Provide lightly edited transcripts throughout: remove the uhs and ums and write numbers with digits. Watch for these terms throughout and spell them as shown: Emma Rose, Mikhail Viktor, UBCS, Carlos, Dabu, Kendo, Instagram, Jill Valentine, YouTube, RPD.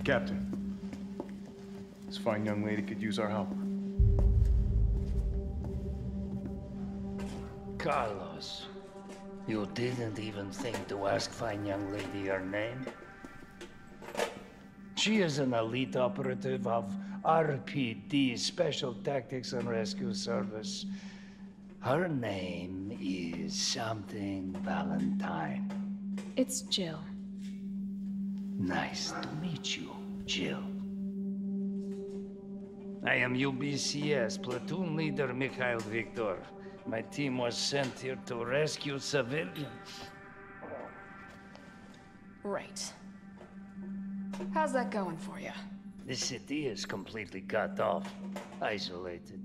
Hey, Captain. This fine young lady could use our help. Carlos, you didn't even think to ask fine young lady her name? She is an elite operative of RPD, Special Tactics and Rescue Service. Her name is something Valentine. It's Jill. Nice to meet you, Jill. I am UBCS, Platoon Leader Mikhail Viktor. My team was sent here to rescue civilians. Right. How's that going for you? The city is completely cut off, isolated.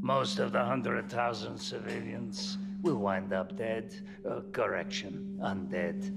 Most of the 100,000 civilians will wind up dead. Undead.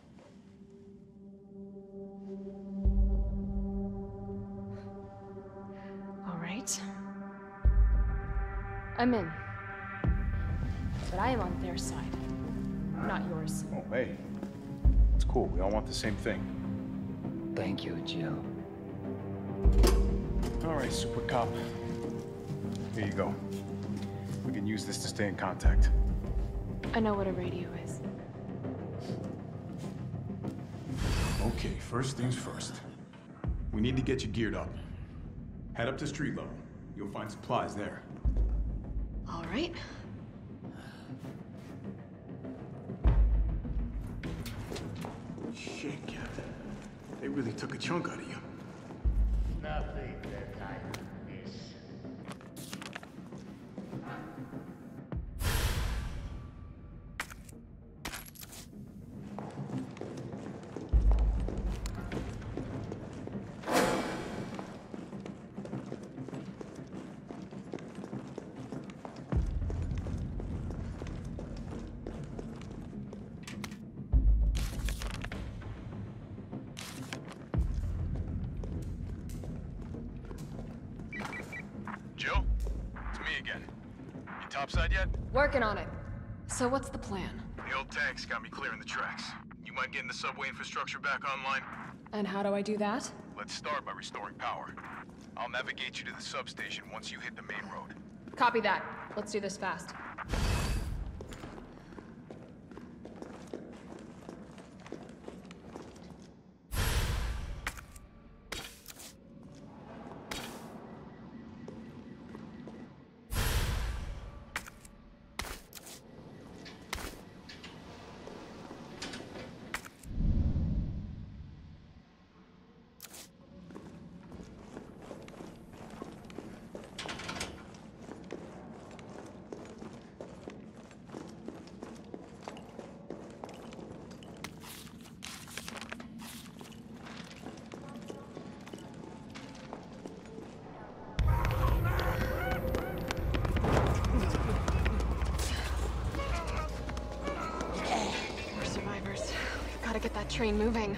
All right. I'm in. But I am on their side, not yours. Oh, hey. It's cool. We all want the same thing. Thank you, Jill. All right, Super Cop. Here you go. We can use this to stay in contact. I know what a radio is. Okay, first things first. We need to get you geared up. Head up to street level. You'll find supplies there. All right. Shit, Captain. They really took a chunk out of you. Nothing that I would miss. Jill, it's me again. You topside yet? Working on it. So what's the plan? The old tanks got me clearing the tracks. You mind getting the subway infrastructure back online? And how do I do that? Let's start by restoring power. I'll navigate you to the substation once you hit the main road. Copy that. Let's do this fast. Get that train moving.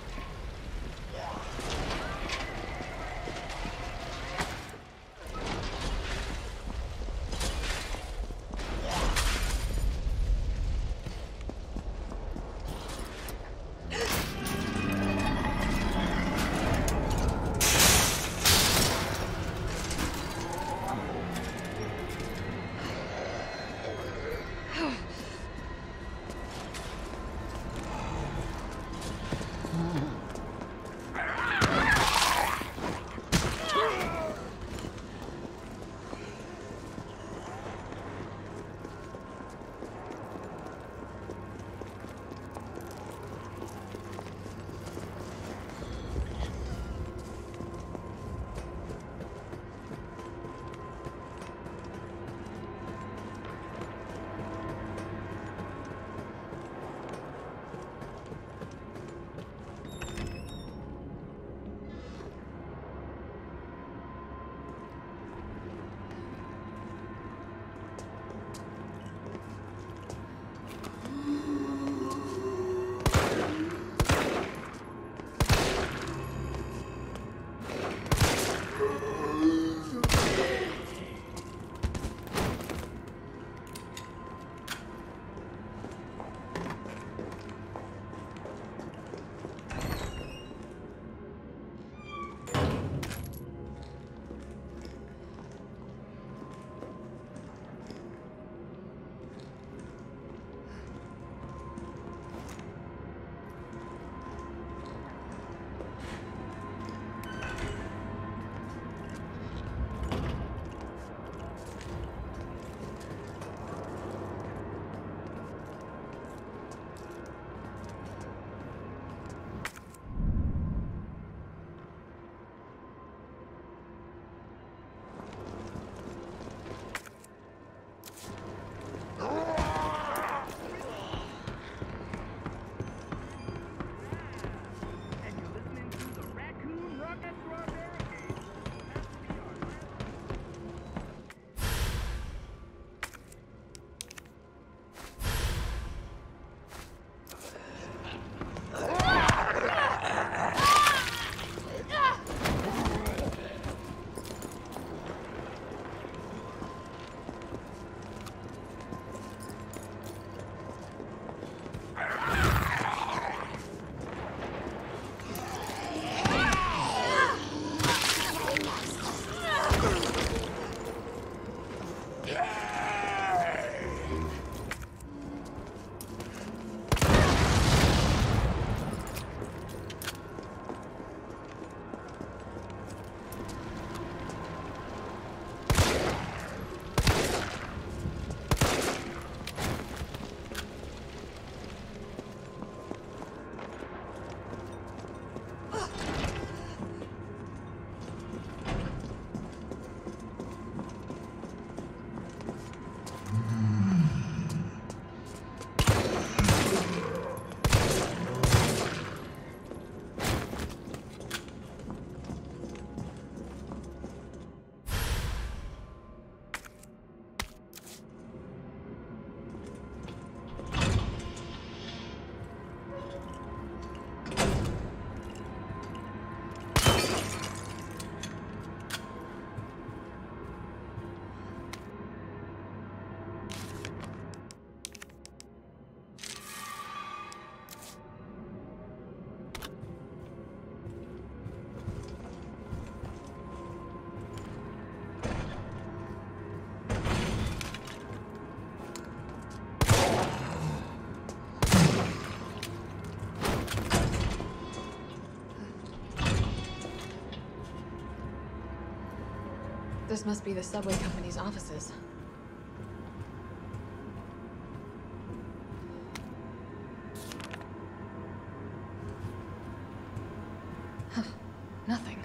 This must be the subway company's offices. Huh. Nothing.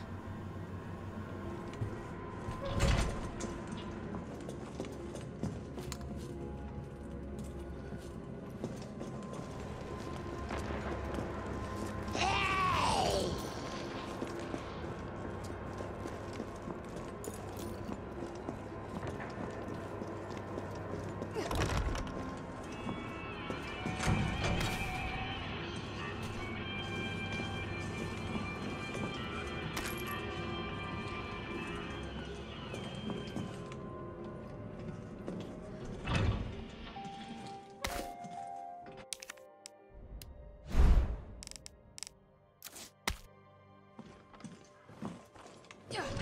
They've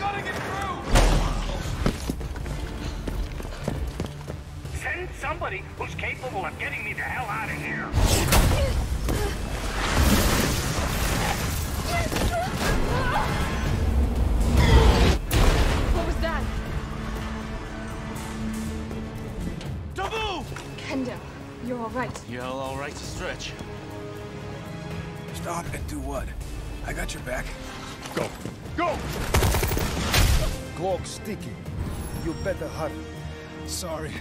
got to get through! need somebody who's capable of getting me the hell out of here. What was that? Dabu! Kendo, you're all right. You're all right to stretch. Stop and do what? I got your back. Go. Go! Clock's ticking. You better hurry. Sorry.